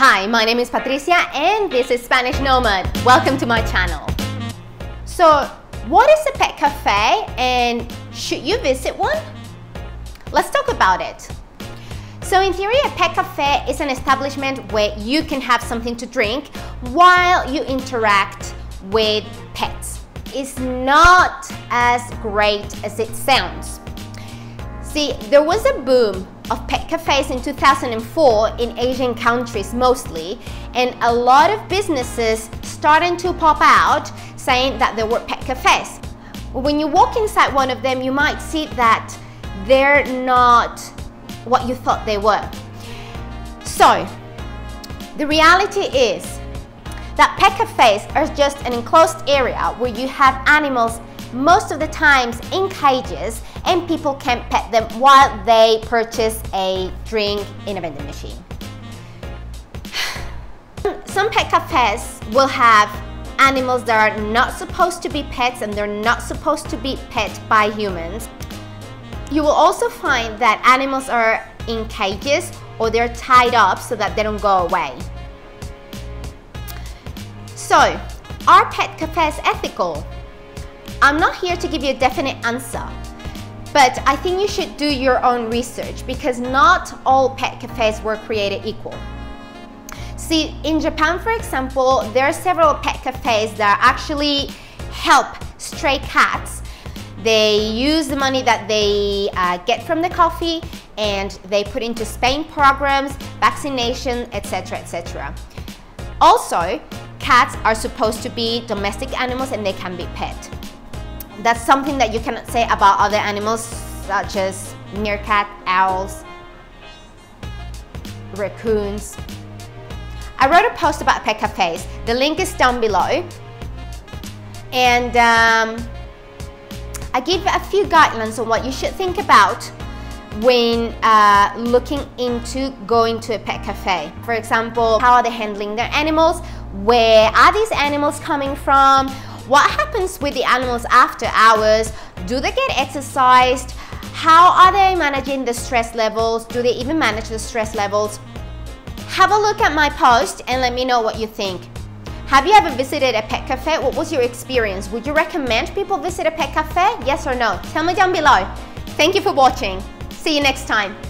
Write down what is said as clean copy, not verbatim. Hi, my name is Patricia and this is Spanish Nomad. Welcome to my channel. So, what is a pet cafe and should you visit one? Let's talk about it. So in theory, a pet cafe is an establishment where you can have something to drink while you interact with pets. It's not as great as it sounds. See, there was a boom of pet cafes in 2004 in Asian countries mostly, and a lot of businesses started to pop out saying that there were pet cafes. When you walk inside one of them, you might see that they're not what you thought they were. So, the reality is that pet cafes are just an enclosed area where you have animals most of the times in cages and people can pet them while they purchase a drink in a vending machine. Some pet cafes will have animals that are not supposed to be pets and they're not supposed to be pet by humans. You will also find that animals are in cages or they're tied up so that they don't go away. So, are pet cafes ethical? I'm not here to give you a definite answer, but I think you should do your own research because not all pet cafes were created equal. See, in Japan, for example, there are several pet cafes that actually help stray cats. They use the money that they get from the coffee and they put into spaying programs, vaccination, etc., etc. Also, cats are supposed to be domestic animals and they can be pet. That's something that you cannot say about other animals such as meerkat, owls, raccoons. I wrote a post about pet cafes. The link is down below. And I give a few guidelines on what you should think about when looking into going to a pet cafe. For example, how are they handling their animals? Where are these animals coming from? What happens with the animals after hours? Do they get exercised? How are they managing the stress levels? Do they even manage the stress levels? Have a look at my post and let me know what you think. Have you ever visited a pet cafe? What was your experience? Would you recommend people visit a pet cafe? Yes or no? Tell me down below. Thank you for watching. See you next time.